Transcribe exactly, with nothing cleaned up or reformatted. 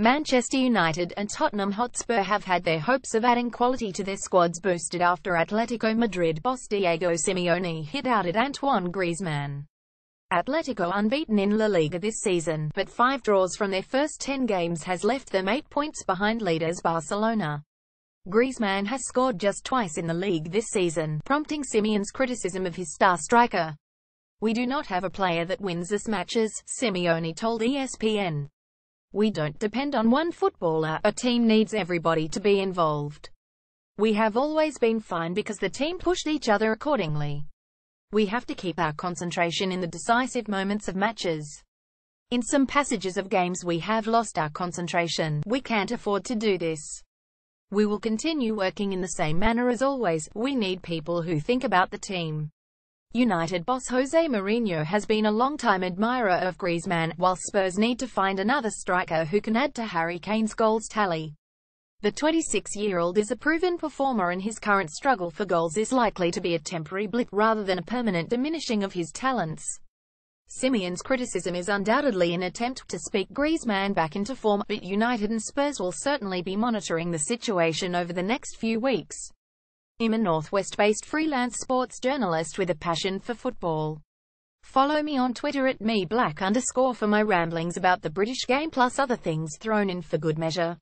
Manchester United and Tottenham Hotspur have had their hopes of adding quality to their squads boosted after Atletico Madrid boss Diego Simeone hit out at Antoine Griezmann. Atletico unbeaten in La Liga this season, but five draws from their first ten games has left them eight points behind leaders Barcelona. Griezmann has scored just twice in the league this season, prompting Simeone's criticism of his star striker. "We do not have a player that wins us matches," Simeone told E S P N. "We don't depend on one footballer, a team needs everybody to be involved. We have always been fine because the team pushed each other accordingly. We have to keep our concentration in the decisive moments of matches. In some passages of games we have lost our concentration, we can't afford to do this. We will continue working in the same manner as always, we need people who think about the team." United boss Jose Mourinho has been a long-time admirer of Griezmann, while Spurs need to find another striker who can add to Harry Kane's goals tally. The twenty-six-year-old is a proven performer and his current struggle for goals is likely to be a temporary blip rather than a permanent diminishing of his talents. Simeone's criticism is undoubtedly an attempt to speak Griezmann back into form, but United and Spurs will certainly be monitoring the situation over the next few weeks. I'm a Northwest-based freelance sports journalist with a passion for football. Follow me on Twitter at me black underscore for my ramblings about the British game plus other things thrown in for good measure.